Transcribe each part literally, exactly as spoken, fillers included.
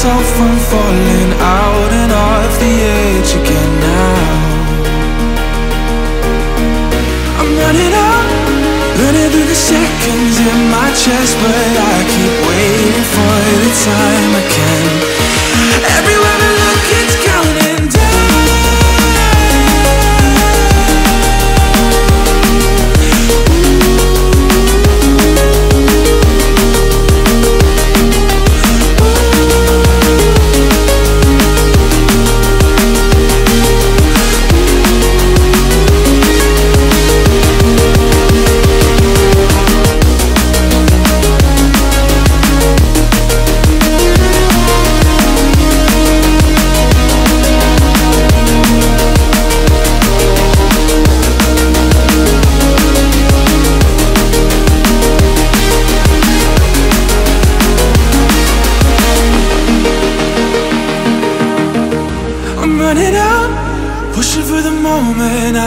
myself from falling out and off the edge again now. I'm running out, running through the seconds in my chest, but I keep waiting for the time I can. Everywhere I look, it's counting down.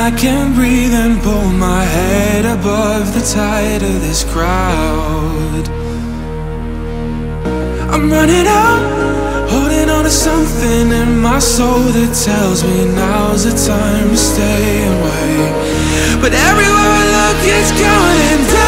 I can't breathe and pull my head above the tide of this crowd. I'm running out, holding on to something in my soul that tells me now's the time to stay away. But everywhere I look, it's going down.